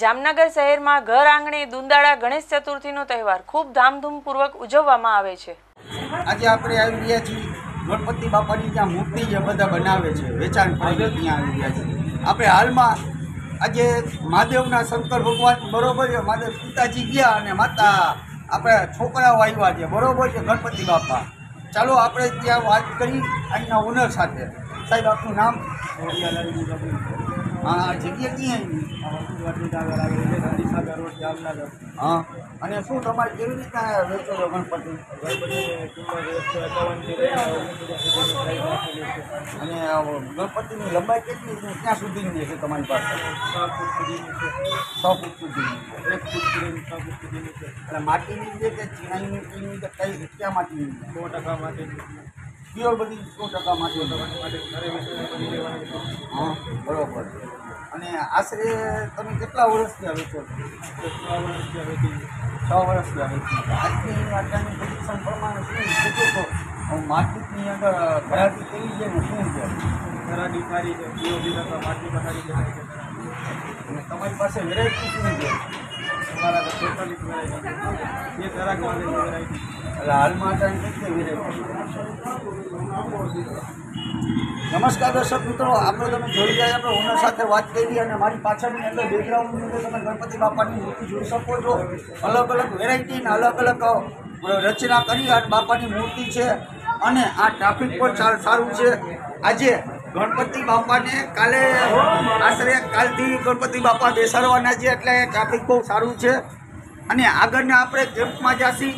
જામનગર શહેરમાં ઘર આંગણે દુંદાળા ગણેશ ચતુર્થીનો તહેવાર ખૂબ ધામધૂમપૂર્વક ઉજવવામાં આવે છે। આજે આપણે આવી રહ્યા છીએ ગણપતિ બાપાની જે મૂર્તિ જે બધા બનાવે છે વેચાણ પર ત્યાં આવી રહ્યા છીએ। આપણે હાલમાં આજે મહાદેવના શંકર ભગવાન બરોબર છે, મહાદેવ પિતાજી ગયા અને માતા આપણે છોકરાઓ આવ્યા છે બરોબર છે ગણપતિ બાપા। ચાલો આપણે ત્યાં વાત કરી અહીંના ઓનર સાથે। સાહેબ આપનું નામ? हाँ जगह क्या जामनगर। हाँ अने शू तमारे केवी रीतना वेचो छो गणपति? अने गणपति नी लंबाई केटली छे, क्यां सुधीनी छे तमारी पासे? 6 फूट सुधीनी, 1 फूट सुधीनी, 6 फूट सुधीनी छे। अने माटीनी छे के चीनाई माटीनी के कई क्या माटीनी? 100% माटीनी। प्योर बधी 100% माटीनी। हाँ बरोबर। अने आश्रे तमे केटला वर्षथी वेचो छो? 6 वर्ष आजनी आटलानी परीक्षण प्रमाण शूँ तो हम मार्केटनी अंदर घराटी केवी छे ने शूँ छे? घराटी सारी छे, बीजो बीजा मार्केट सारी छे। तमारी पासे वेरायटी शूँ छे? हमारा तो 45 वेरायटी ये तरह का वेरायटी। हाल में आटलानी केटली वेरायटी? नमस्कार दर्शक मित्रों, आप तब जो आप ओनर साथ बात करी और मारी पाछळनी अंदर बेकग्राउंड अंदर तब गणपति बापा की मूर्ति जोई सको छो। अलग अलग वेरायटी ने अलग अलग रचना करी और बापा की मूर्ति है। आ ट्राफिक पर सारूँ है। आज गणपति बापा ने काले आश्रे काल थी गणपति बापा बेसाड़वाना है, एटले ट्राफिक बहुत सारूँ है। आगळना आपणे केम्प में जासी।